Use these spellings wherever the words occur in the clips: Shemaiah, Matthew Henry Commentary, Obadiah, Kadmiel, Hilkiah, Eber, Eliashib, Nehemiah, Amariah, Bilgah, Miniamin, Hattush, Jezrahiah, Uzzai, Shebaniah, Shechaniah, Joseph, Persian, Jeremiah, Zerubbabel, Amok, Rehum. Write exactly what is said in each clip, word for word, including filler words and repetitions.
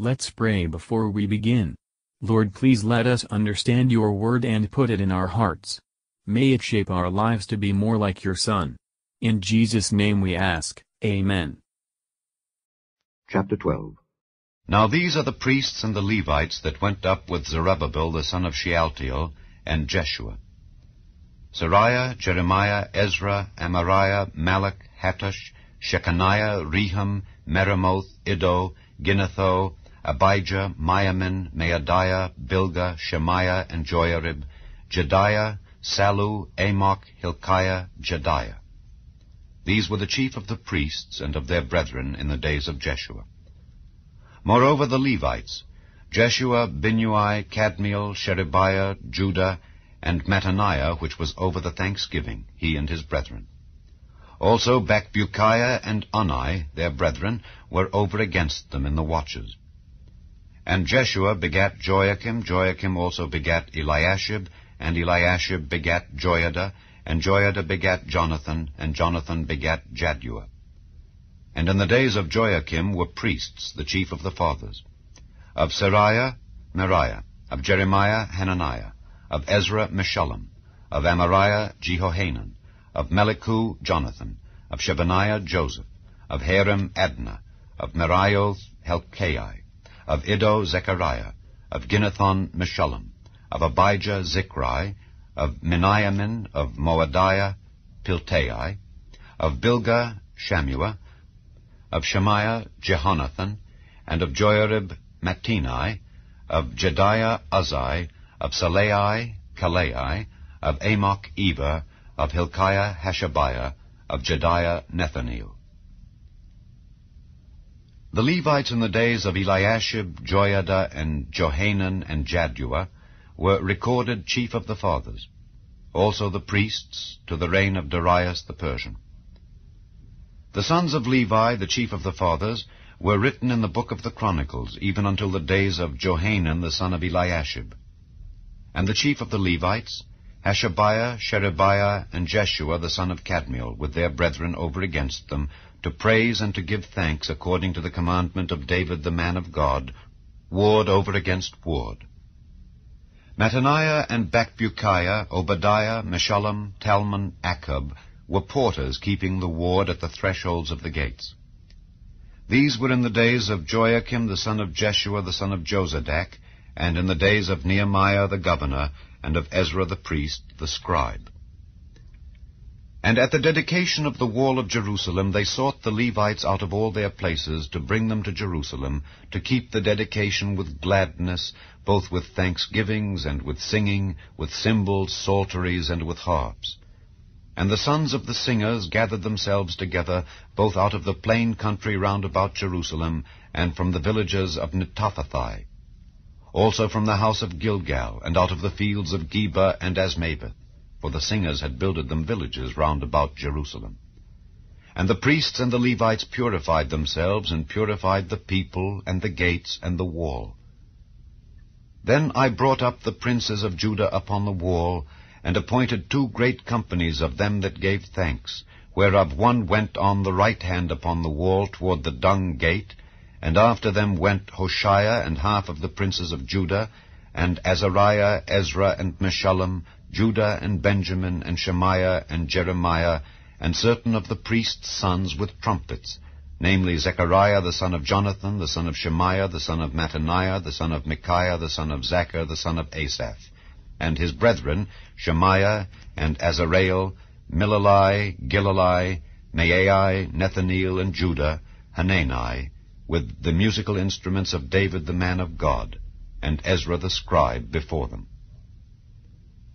Let's pray before we begin. Lord, please let us understand your word and put it in our hearts. May it shape our lives to be more like your Son. In Jesus' name we ask, Amen. Chapter twelve. Now these are the priests and the Levites that went up with Zerubbabel the son of Shealtiel, and Jeshua: Seraiah, Jeremiah, Ezra, Amariah, Malach, Hattush, Shechaniah, Rehum, Meremoth, Iddo, Ginnatho, Abijah, Miniamin, Moadiah, Bilgah, Shemaiah, and Joiarib, Jediah, Salu, Amok, Hilkiah, Jediah. These were the chief of the priests and of their brethren in the days of Jeshua. Moreover the Levites, Jeshua, Binnui, Kadmiel, Sherebiah, Judah, and Mattaniah, which was over the thanksgiving, he and his brethren. Also Bakbukiah and Uzzai, their brethren, were over against them in the watches. And Jeshua begat Joiakim, Joiakim also begat Eliashib, and Eliashib begat Joiada, and Joiada begat Jonathan, and Jonathan begat Jadua. And in the days of Joiakim were priests, the chief of the fathers: of Seraiah, Meriah; of Jeremiah, Hananiah; of Ezra, Meshullam; of Amariah, Jehohanan; of Melichu, Jonathan; of Shebaniah, Joseph; of Harim, Adna; of Merioth, Hilkiah; of Iddo, Zechariah; of Ginnathon, Meshullam; of Abijah, Zichri; of Miniamin; of Moadiah, Piltai; of Bilgah, Shammua; of Shemaiah, Jehonathan; and of Joiarib, Mattaniah; of Jediah, Uzzai; of Seraiah, Kalei; of Amok, Eber; of Hilkiah, Hashabiah; of Jediah, Nethaneel. The Levites in the days of Eliashib, Joiada, and Johanan, and Jadua were recorded chief of the fathers, also the priests, to the reign of Darius the Persian. The sons of Levi, the chief of the fathers, were written in the book of the Chronicles, even until the days of Johanan the son of Eliashib. And the chief of the Levites, Hashabiah, Sherebiah, and Jeshua the son of Kadmiel, with their brethren over against them, to praise and to give thanks according to the commandment of David the man of God, ward over against ward. Mattaniah and Bakbukiah, Obadiah, Meshullam, Talmon, Achub, were porters keeping the ward at the thresholds of the gates. These were in the days of Joiakim the son of Jeshua the son of Jozadak, and in the days of Nehemiah the governor, and of Ezra the priest, the scribe. And at the dedication of the wall of Jerusalem they sought the Levites out of all their places to bring them to Jerusalem, to keep the dedication with gladness, both with thanksgivings and with singing, with cymbals, psalteries, and with harps. And the sons of the singers gathered themselves together, both out of the plain country round about Jerusalem, and from the villages of Netophathi, also from the house of Gilgal, and out of the fields of Geba and Asmaveth, for the singers had builded them villages round about Jerusalem. And the priests and the Levites purified themselves, and purified the people, and the gates, and the wall. Then I brought up the princes of Judah upon the wall, and appointed two great companies of them that gave thanks, whereof one went on the right hand upon the wall toward the dung gate, and after them went Hoshea and half of the princes of Judah, and Azariah, Ezra, and Meshullam, Judah, and Benjamin, and Shemaiah, and Jeremiah, and certain of the priests' sons with trumpets, namely Zechariah the son of Jonathan, the son of Shemaiah, the son of Mattaniah, the son of Micaiah, the son of Zachar, the son of Asaph, and his brethren, Shemaiah, and Azareel, Milalai, Gilalai, Maai, Nethaneel, and Judah, Hanani, with the musical instruments of David the man of God, and Ezra the scribe before them.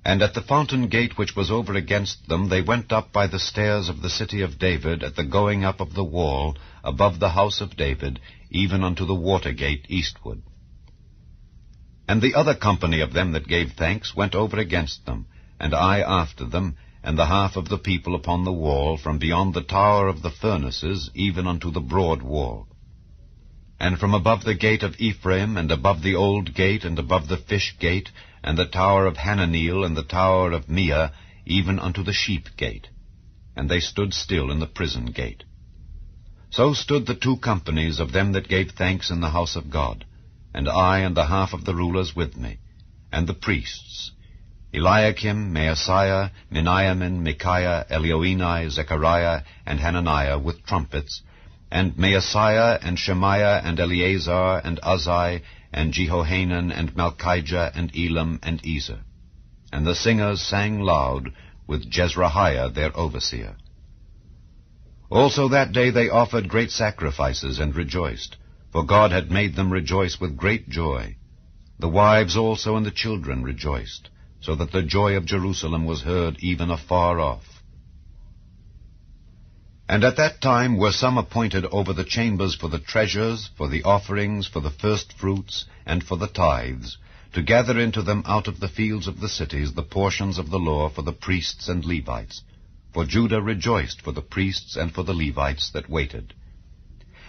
And at the fountain gate which was over against them they went up by the stairs of the city of David at the going up of the wall above the house of David, even unto the water gate eastward. And the other company of them that gave thanks went over against them, and I after them, and the half of the people upon the wall, from beyond the tower of the furnaces, even unto the broad wall. And from above the gate of Ephraim, and above the old gate, and above the fish gate, and the tower of Hananeel, and the tower of Meah, even unto the sheep gate. And they stood still in the prison gate. So stood the two companies of them that gave thanks in the house of God, and I and the half of the rulers with me, and the priests, Eliakim, Maasiah, Miniamin, Micaiah, Elioenai, Zechariah, and Hananiah with trumpets, and Maasiah, and Shemaiah, and Eleazar, and Uzzai, and Jehohanan, and Malchijah, and Elam, and Ezer. And the singers sang loud with Jezrahiah their overseer. Also that day they offered great sacrifices and rejoiced, for God had made them rejoice with great joy. The wives also and the children rejoiced, so that the joy of Jerusalem was heard even afar off. And at that time were some appointed over the chambers for the treasures, for the offerings, for the firstfruits, and for the tithes, to gather into them out of the fields of the cities the portions of the law for the priests and Levites. For Judah rejoiced for the priests and for the Levites that waited.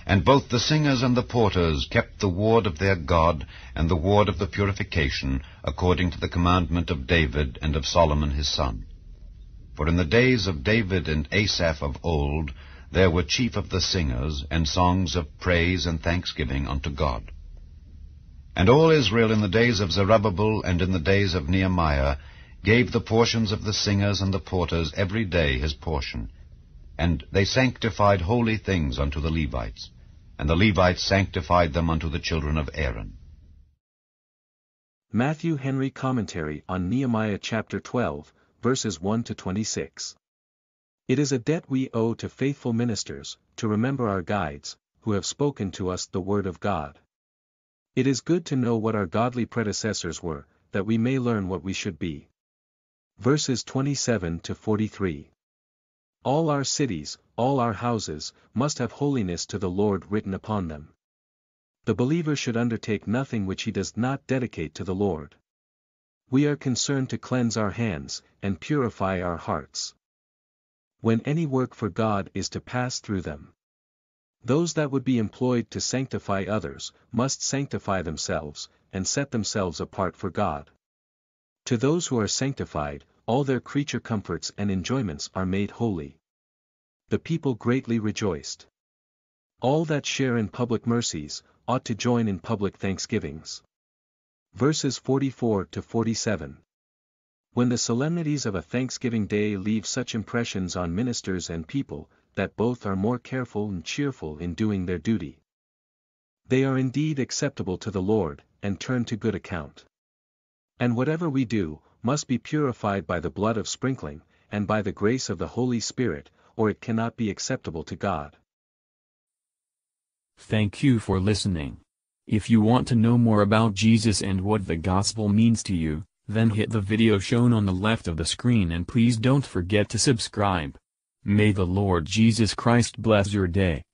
And both the singers and the porters kept the ward of their God and the ward of the purification, according to the commandment of David and of Solomon his son. For in the days of David and Asaph of old there were chief of the singers, and songs of praise and thanksgiving unto God. And all Israel in the days of Zerubbabel and in the days of Nehemiah gave the portions of the singers and the porters every day his portion. And they sanctified holy things unto the Levites, and the Levites sanctified them unto the children of Aaron. Matthew Henry Commentary on Nehemiah chapter twelve, verses one to twenty-six. It is a debt we owe to faithful ministers, to remember our guides, who have spoken to us the word of God. It is good to know what our godly predecessors were, that we may learn what we should be. Verses twenty-seven to forty-three. All our cities, all our houses, must have holiness to the Lord written upon them. The believer should undertake nothing which he does not dedicate to the Lord. We are concerned to cleanse our hands, and purify our hearts, when any work for God is to pass through them. Those that would be employed to sanctify others, must sanctify themselves, and set themselves apart for God. To those who are sanctified, all their creature comforts and enjoyments are made holy. The people greatly rejoiced. All that share in public mercies, ought to join in public thanksgivings. Verses forty-four to forty-seven. When the solemnities of a Thanksgiving day leave such impressions on ministers and people, that both are more careful and cheerful in doing their duty. They are indeed acceptable to the Lord, and turn to good account. And whatever we do, must be purified by the blood of sprinkling, and by the grace of the Holy Spirit, or it cannot be acceptable to God. Thank you for listening. If you want to know more about Jesus and what the gospel means to you, then hit the video shown on the left of the screen, and please don't forget to subscribe. May the Lord Jesus Christ bless your day.